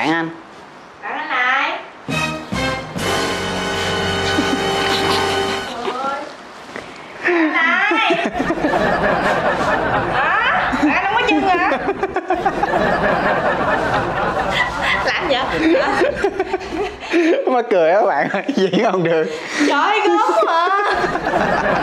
phải anh? Cảm ơn lại. Anh lại. Hả? Anh không có chân hả? Làm vậy? Má cười á bạn ơi, diễn không được. Trời gớm mà.